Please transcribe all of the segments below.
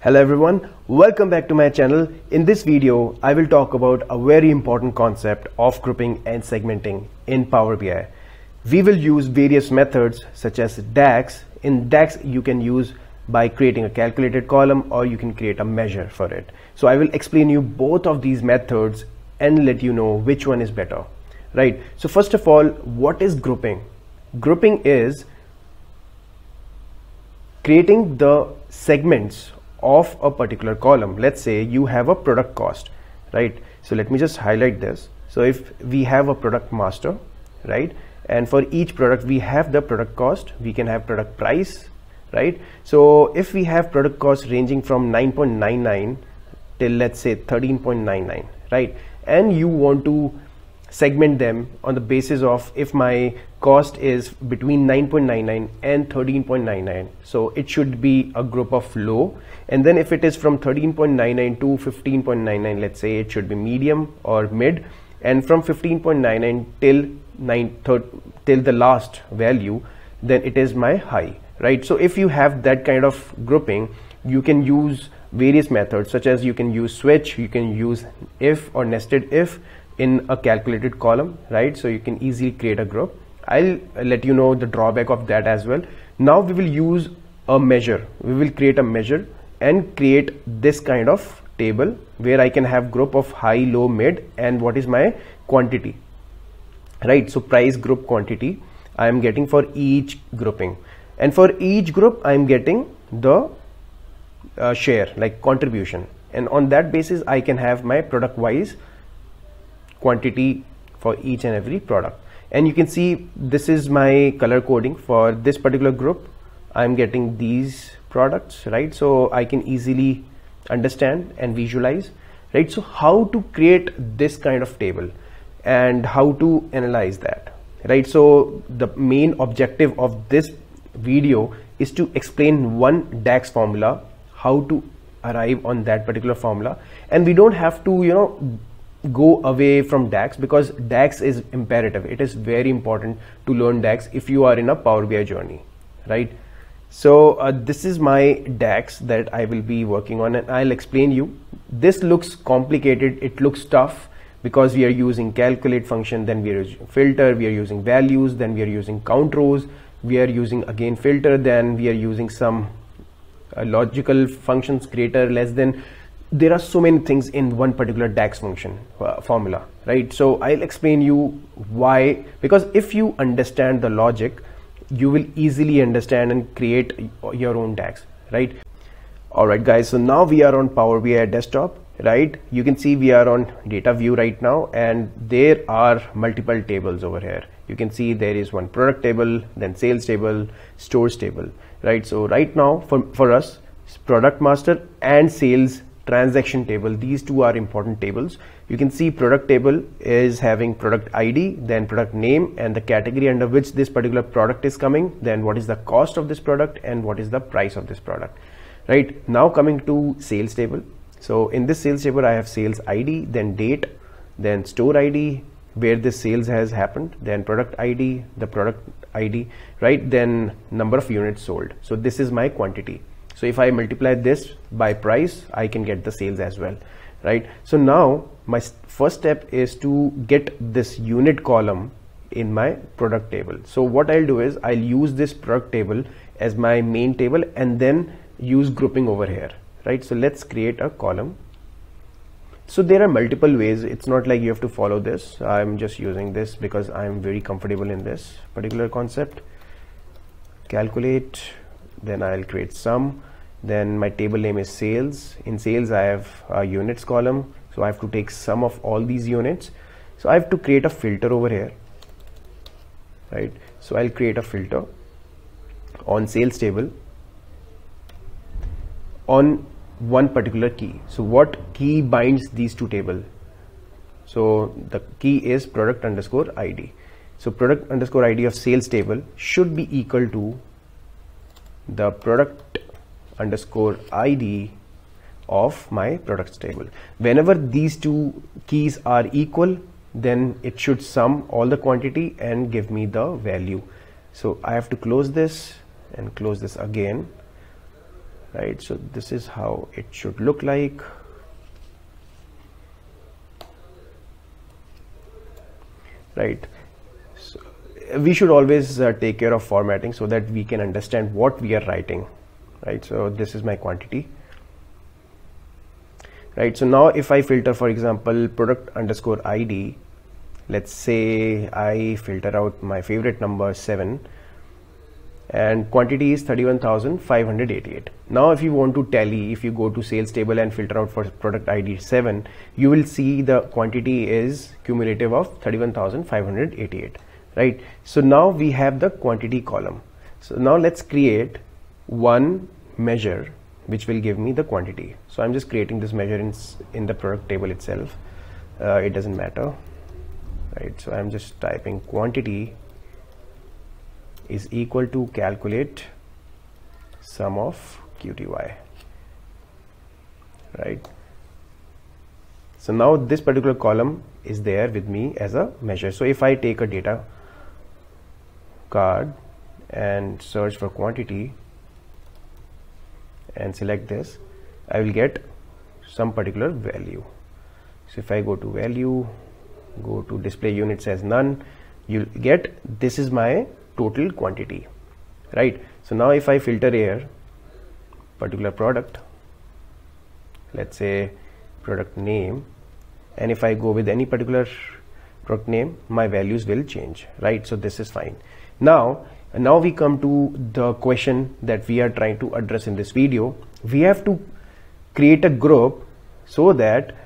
Hello everyone, welcome back to my channel. In this video, I will talk about a very important concept of grouping and segmenting in Power BI. We will use various methods such as DAX. In DAX, you can use by creating a calculated column or you can create a measure for it. So I will explain you both of these methods and let you know which one is better, right? So first of all, what is grouping? Grouping is creating the segments of a particular column. Let's say you have a product cost, right? So let me just highlight this. So if we have a product master, right, and for each product we have the product cost, we can have product price, right? So if we have product cost ranging from 9.99 till let's say 13.99, right, and you want to segment them on the basis of if my cost is between 9.99 and 13.99, so it should be a group of low, and then if it is from 13.99 to 15.99, let's say, it should be medium or mid, and from 15.99 till the last value, then it is my high, right? So if you have that kind of grouping, you can use various methods such as you can use switch, you can use if or nested if in a calculated column, right? So you can easily create a group. I'll let you know the drawback of that as well. Now we will use a measure. We will create a measure and create this kind of table where I can have group of high, low, mid, and what is my quantity, right? So price, group, quantity I am getting for each grouping, and for each group I am getting the share, like contribution, and on that basis I can have my product wise quantity for each and every product. And you can see this is my color coding for this particular group. I'm getting these products, right? So I can easily understand and visualize, right? So how to create this kind of table and how to analyze that, right? So the main objective of this video is to explain one DAX formula, how to arrive on that particular formula, and we don't have to, you know, go away from DAX because DAX is imperative. It is very important to learn DAX if you are in a Power BI journey, right? So this is my DAX that I will be working on, and I'll explain you. This looks complicated, it looks tough because we are using calculate function, then we are using filter, we are using values, then we are using COUNTROWS, we are using again filter, then we are using some logical functions, greater, less than. There are so many things in one particular DAX function formula, right? So I'll explain you why, because if you understand the logic, you will easily understand and create your own DAX, right? All right guys, so now we are on Power BI desktop, right? You can see we are on data view right now, and there are multiple tables over here. You can see there is one product table, then sales table, stores table, right? So right now for us, product master and sales transaction table, these two are important tables. You can see product table is having product ID, then product name, and the category under which this particular product is coming, then what is the cost of this product and what is the price of this product, right? Now coming to sales table. So in this sales table I have sales ID, then date, then store ID where this sales has happened, then product ID, the product ID, right, then number of units sold. So this is my quantity. So if I multiply this by price, I can get the sales as well, right? So now my first step is to get this unit column in my product table. So what I'll do is I'll use this product table as my main table and then use grouping over here, right? So let's create a column. So there are multiple ways. It's not like you have to follow this. I'm just using this because I'm very comfortable in this particular concept. Calculate, then I'll create sum, then my table name is sales. In sales I have a units column, so I have to take sum of all these units. So I have to create a filter over here, right? So I'll create a filter on sales table on one particular key. So what key binds these two tables? So the key is product underscore ID. So product underscore ID of sales table should be equal to the product underscore ID of my products table. Whenever these two keys are equal, then it should sum all the quantity and give me the value. So I have to close this and close this again, right? So this is how it should look like. Right, so we should always take care of formatting so that we can understand what we are writing, right? So this is my quantity, right? So now if I filter, for example, product underscore ID, let's say I filter out my favorite number 7 and quantity is 31,588. Now if you want to tally, if you go to sales table and filter out for product ID 7, you will see the quantity is cumulative of 31,588, right? So now we have the quantity column. So now let's create one measure which will give me the quantity. So I'm just creating this measure in the product table itself. It doesn't matter, right? So I'm just typing quantity is equal to calculate sum of QTY, right? So now this particular column is there with me as a measure. So if I take a data card and search for quantity and select this, I will get some particular value. So if I go to value, go to display units as none, you'll get this is my total quantity, right? So now if I filter here particular product, let's say product name, and if I go with any particular product name, my values will change, right? So this is fine. Now we come to the question that we are trying to address in this video. We have to create a group so that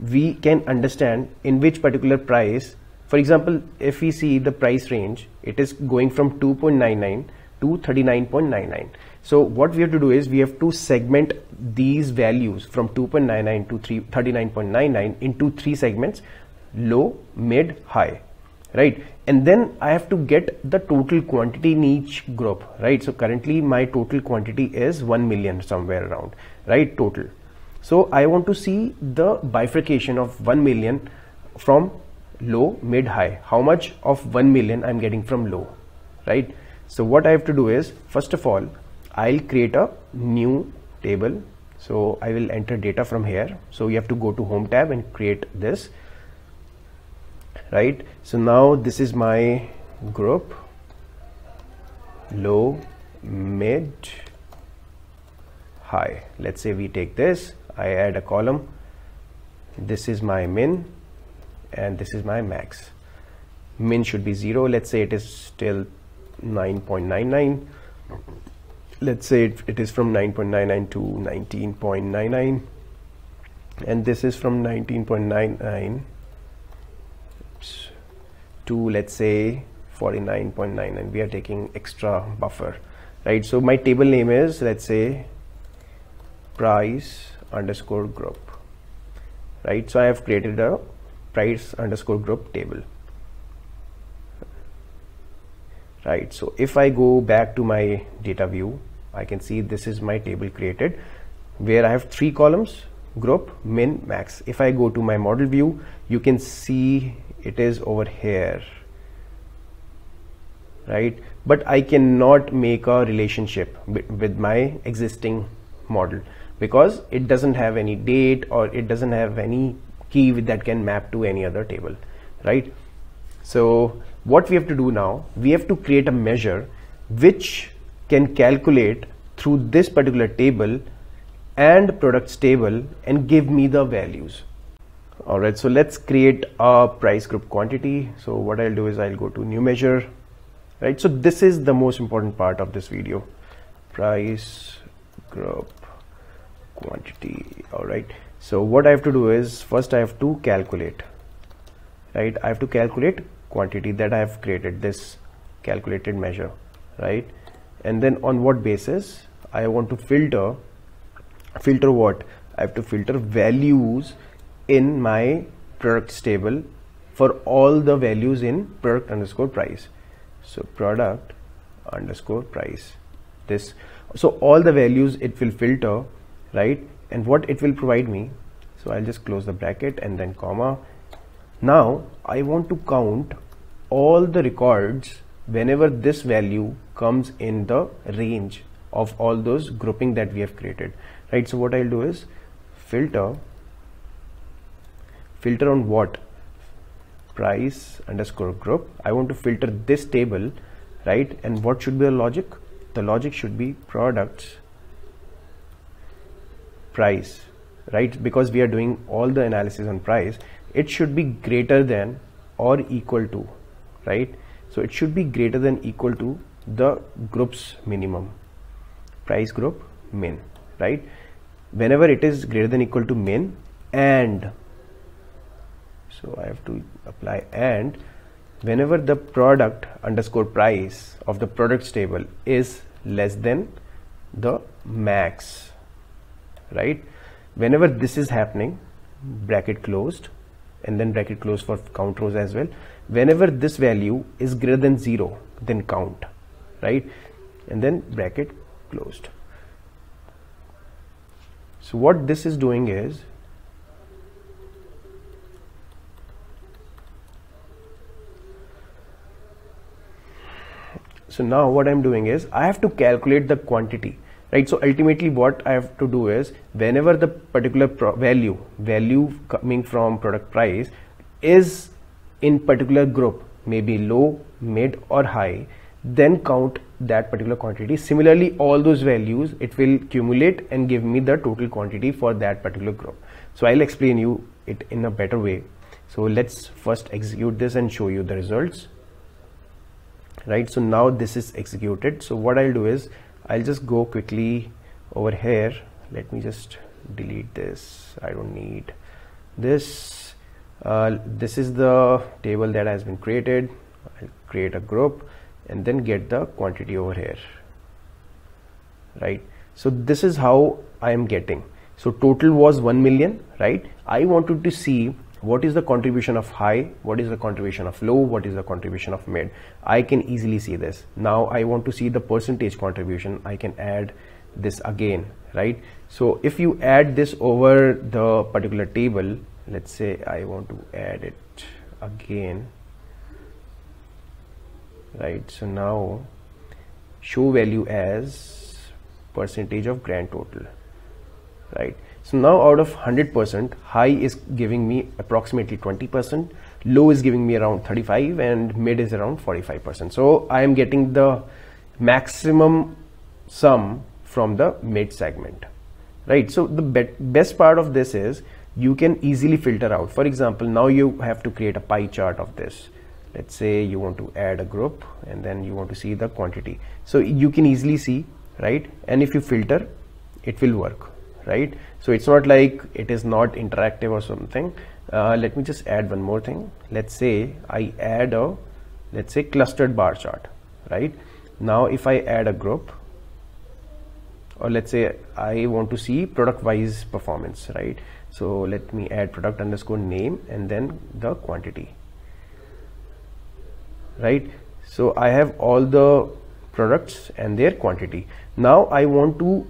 we can understand in which particular price. For example, if we see the price range, it is going from 2.99 to 39.99. So what we have to do is we have to segment these values from 2.99 to 39.99 into 3 segments: low, mid, high, right? And then I have to get the total quantity in each group, right? So currently my total quantity is 1 million somewhere around, right? Total. So I want to see the bifurcation of 1 million from low, mid, high. How much of 1 million I'm getting from low, right? So what I have to do is, first of all, I'll create a new table. So I will enter data from here. So you have to go to home tab and create this, right? So now this is my group: low, mid, high. Let's say we take this, I add a column. This is my min and this is my max. Min should be 0. Let's say it is still 9.99. let's say it is from 9.99 to 19.99, and this is from 19.99 to, let's say, 49.99. we are taking extra buffer, right? So my table name is, let's say, price underscore group, right? So I have created a price underscore group table, right? So if I go back to my data view, I can see this is my table created where I have 3 columns: group, min, max. If I go to my model view, you can see it is over here, right? But I cannot make a relationship with my existing model because it doesn't have any date or it doesn't have any key that can map to any other table, right? So what we have to do now, we have to create a measure which can calculate through this particular table and products table and give me the values. All right, so let's create a price group quantity. So what I'll do is I'll go to new measure, right? So this is the most important part of this video: price group quantity. All right, so what I have to do is, first I have to calculate, right? I have to calculate quantity that I have created, this calculated measure, right? And then on what basis I want to filter what? I have to filter values in my products table for all the values in product underscore price. So product underscore price, this, so all the values it will filter, right? And what it will provide me, so I'll just close the bracket and then comma. Now I want to count all the records whenever this value comes in the range of all those grouping that we have created, right? So what I'll do is filter on what? Price underscore group. I want to filter this table, right? And what should be the logic? The logic should be products price, right? Because we are doing all the analysis on price, it should be greater than or equal to, right? So it should be greater than equal to the group's minimum, price group min, right? Whenever it is greater than equal to min, and so I have to apply and, whenever the product underscore price of the products table is less than the max, right? Whenever this is happening, bracket closed and then bracket closed for count rows as well. Whenever this value is greater than 0, then count, right? And then bracket closed. So what this is doing is, so now what I'm doing is I have to calculate the quantity, right? So ultimately what I have to do is whenever the particular value coming from product price is in particular group, maybe low, mid or high, then count that particular quantity. Similarly, all those values, it will accumulate and give me the total quantity for that particular group. So I'll explain you it in a better way. So let's first execute this and show you the results. Right, so now this is executed. So what I'll do is I'll just go quickly over here. Let me just delete this. I don't need this. This is the table that has been created. I'll create a group and then get the quantity over here, right? So this is how I am getting. So total was 1 million, right? I wanted to see what is the contribution of high, what is the contribution of low, what is the contribution of mid. I can easily see this. Now I want to see the percentage contribution. I can add this again, right? So if you add this over the particular table, let's say I want to add it again, right? So now show value as percentage of grand total, right? So now out of 100%, high is giving me approximately 20%, low is giving me around 35% and mid is around 45%. So I am getting the maximum sum from the mid segment, right? So the best part of this is you can easily filter out. For example, now you have to create a pie chart of this. Let's say you want to add a group and then you want to see the quantity. So you can easily see, right? And if you filter, it will work, right? So it's not like it is not interactive or something. Let me just add one more thing. Let's say I add a, let's say clustered bar chart, right? Now if I add a group, or let's say I want to see product wise performance, right? So let me add product underscore name and then the quantity, right? So I have all the products and their quantity. Now I want to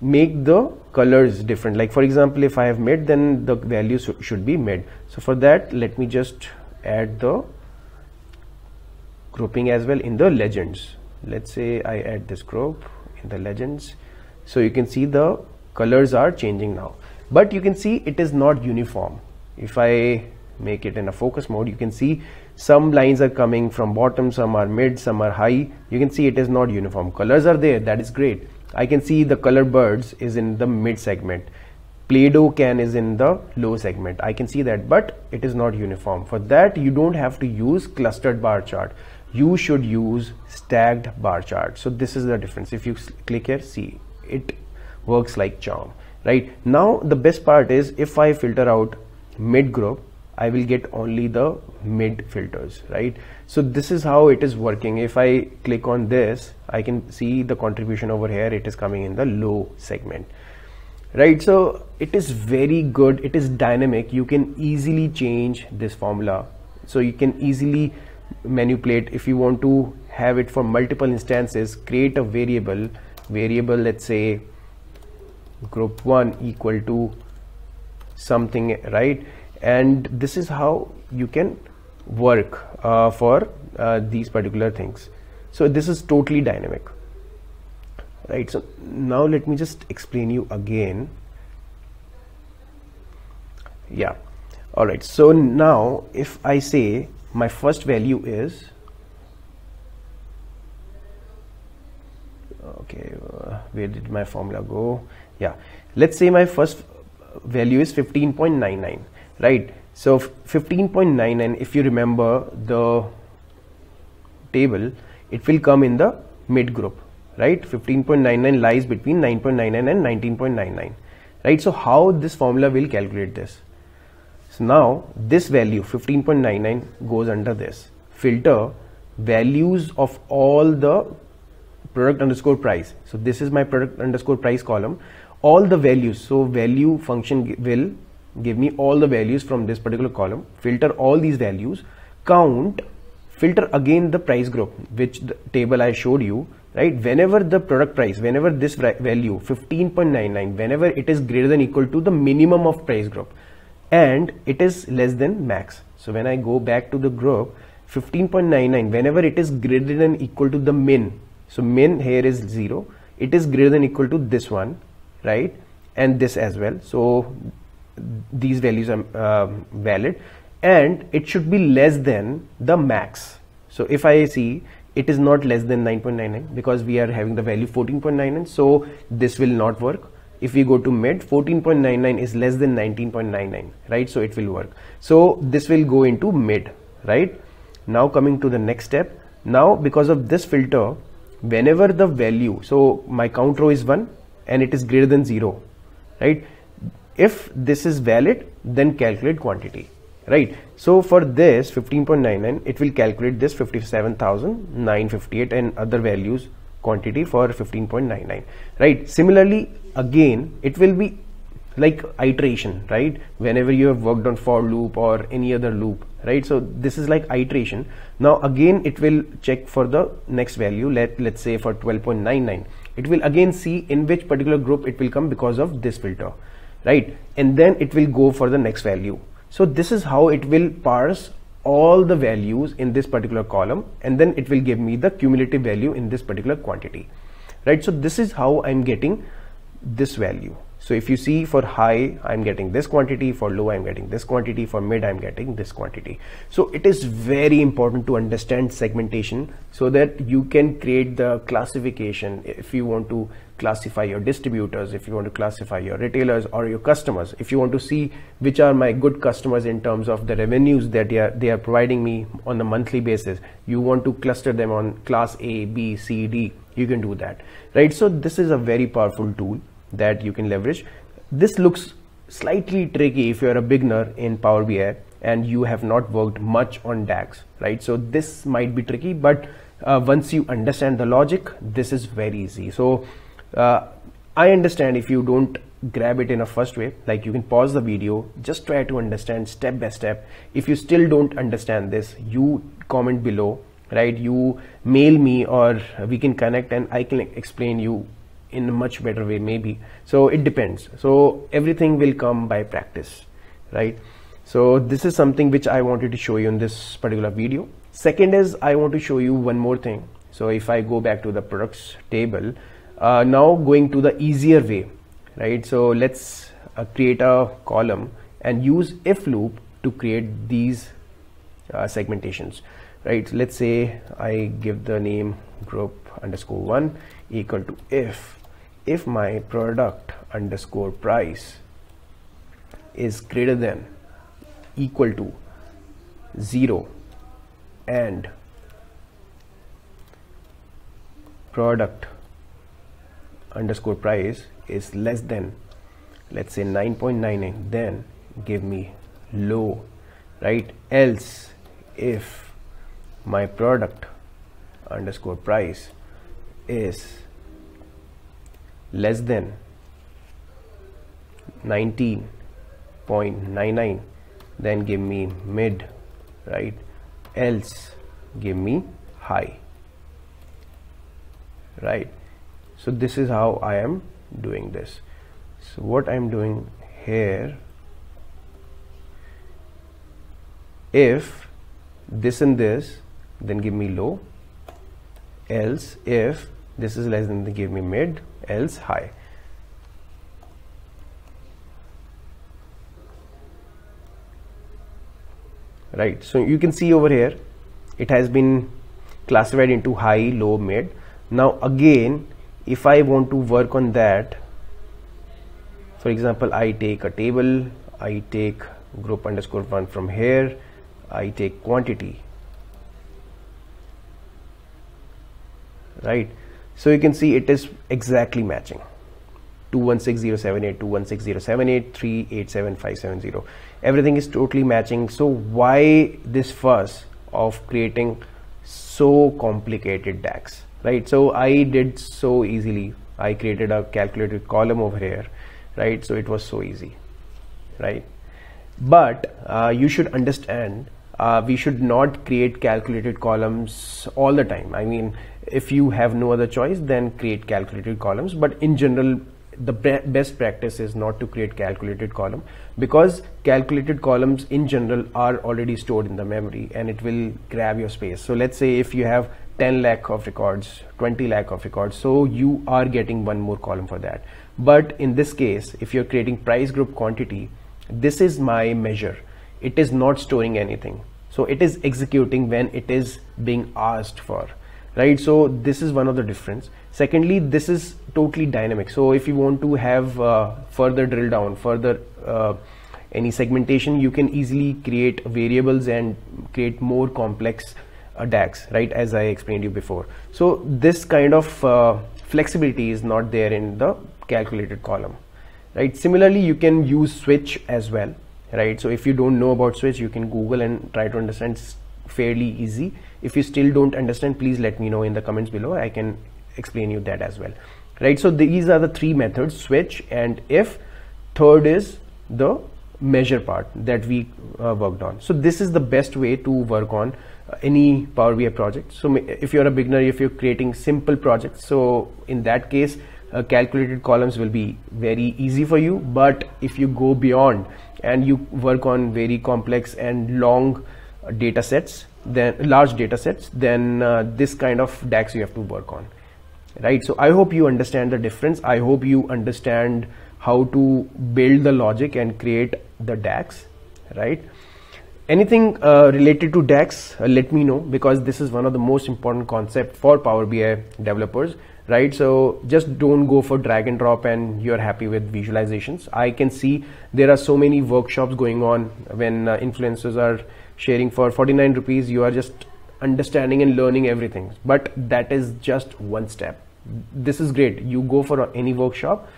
make the colors different. Like for example, if I have mid, then the value should be mid. So for that, let me just add the grouping as well in the legends. Let's say I add this group in the legends. So you can see the colors are changing now, but you can see it is not uniform. If I make it in a focus mode, you can see some lines are coming from bottom, some are mid, some are high. You can see it is not uniform. Colors are there, that is great. I can see the color birds is in the mid segment, Play-Doh can is in the low segment. I can see that, but it is not uniform. For that, you don't have to use clustered bar chart. You should use stacked bar chart. So this is the difference. If you click here, see, it works like charm, right? Now the best part is if I filter out mid group, I will get only the mid filters, right? So this is how it is working. If I click on this, I can see the contribution over here. It is coming in the low segment, right? So it is very good. It is dynamic. You can easily change this formula. So you can easily manipulate. If you want to have it for multiple instances, create a variable, let's say group one equal to something, right? And this is how you can work for these particular things. So this is totally dynamic. right? So now let me just explain you again. Yeah, all right. So now if I say my first value is, okay, where did my formula go? Yeah, let's say my first value is 15.99, right? So 15.99, if you remember the table, it will come in the mid group, right? 15.99 lies between 9.99 and 19.99, right? So how this formula will calculate this? So now this value 15.99 goes under this filter values of all the product underscore price. So this is my product underscore price column, all the values. So value function will give me all the values from this particular column, filter all these values, count, filter again the price group, which the table I showed you, right? Whenever the product price, whenever this value 15.99, whenever it is greater than or equal to the minimum of price group and it is less than max. So when I go back to the group 15.99, whenever it is greater than or equal to the min, so min here is 0, it is greater than or equal to this one, right? And this as well. So these values are valid, and it should be less than the max. So if I see it is not less than 9.99 because we are having the value 14.99, so this will not work. If we go to mid, 14.99 is less than 19.99, right? So it will work. So this will go into mid, right? Now coming to the next step. Now because of this filter, whenever the value, so my count row is 1 and it is greater than 0, right? If this is valid, then calculate quantity, right? So for this 15.99, it will calculate this 57,958 and other values quantity for 15.99, right? Similarly, again, it will be like iteration, right? Whenever you have worked on for loop or any other loop, right? So this is like iteration. Now again, it will check for the next value. Let's say for 12.99, it will again see in which particular group it will come because of this filter, right? And then it will go for the next value. So this is how it will parse all the values in this particular column, and then it will give me the cumulative value in this particular quantity, right? So this is how I'm getting this value. So if you see, for high I'm getting this quantity, for low I'm getting this quantity, for mid I'm getting this quantity. So it is very important to understand segmentation so that you can create the classification. If you want to classify your distributors, if you want to classify your retailers or your customers, if you want to see which are my good customers in terms of the revenues that they are providing me on a monthly basis, you want to cluster them on class A, B, C, D, you can do that, right? So this is a very powerful tool that you can leverage. This looks slightly tricky if you're a beginner in Power BI and you have not worked much on DAX, right? So this might be tricky, but once you understand the logic, this is very easy. So I understand if you don't grab it in a first way, like you can pause the video, just try to understand step by step. If you still don't understand this, you comment below, right? You mail me or we can connect and I can explain you in a much better way maybe. So it depends. So everything will come by practice, right? So this is something which I wanted to show you in this particular video. Second is I want to show you one more thing. So if I go back to the products table, now going to the easier way, right? So let's create a column and use if loop to create these segmentations, right? So let's say I give the name group underscore 1 equal to if my product underscore price is greater than equal to 0 and product underscore price is less than, let's say 9.99, then give me low, right? Else if my product underscore price is less than 19.99, then give me mid, right? Else give me high, right? So this is how I am doing this. So what I'm doing here, if this and this, then give me low, else if this is less than, they give me mid, else high. Right, so you can see over here it has been classified into high, low, mid. Now again, if I want to work on that, for example, I take a table, I take group underscore one from here, I take quantity, right? So you can see it is exactly matching 216078, 216078, 387570. Everything is totally matching. So why this fuss of creating so complicated DAX, right? So I did so easily. I created a calculated column over here, right? So it was so easy, right? But you should understand, we should not create calculated columns all the time. I mean, if you have no other choice, then create calculated columns. But in general, the best practice is not to create calculated column, because calculated columns in general are already stored in the memory and it will grab your space. So let's say if you have 10 lakh of records, 20 lakh of records, so you are getting one more column for that. But in this case, if you're creating price group quantity, this is my measure. It is not storing anything, so it is executing when it is being asked for, right? So this is one of the difference. Secondly, this is totally dynamic. So if you want to have further drill down, further any segmentation, you can easily create variables and create more complex DAX, right, as I explained you before. So this kind of flexibility is not there in the calculated column, right? Similarly, you can use switch as well, right? So if you don't know about switch, you can Google and try to understand. Fairly easy. If you still don't understand, please let me know in the comments below. I can explain you that as well, right? So these are the three methods: switch and if. Third is the measure part that we worked on. So this is the best way to work on any Power BI project. So if you're a beginner, if you're creating simple projects, so in that case, calculated columns will be very easy for you. But if you go beyond and you work on very complex and long data sets, then large data sets, then this kind of DAX you have to work on, right? So I hope you understand the difference. I hope you understand how to build the logic and create the DAX, right? Anything related to DAX, let me know, because this is one of the most important concept for Power BI developers, right? So just don't go for drag and drop and you're happy with visualizations. I can see there are so many workshops going on when influencers are sharing for 49 rupees. You are just understanding and learning everything, but that is just one step. This is great. You go for any workshop,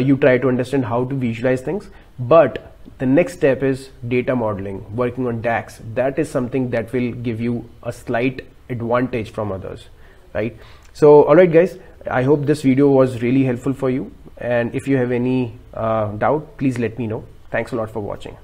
you try to understand how to visualize things, but the next step is data modeling, working on DAX. That is something that will give you a slight advantage from others, right? So alright guys, I hope this video was really helpful for you, and if you have any doubt, please let me know. Thanks a lot for watching.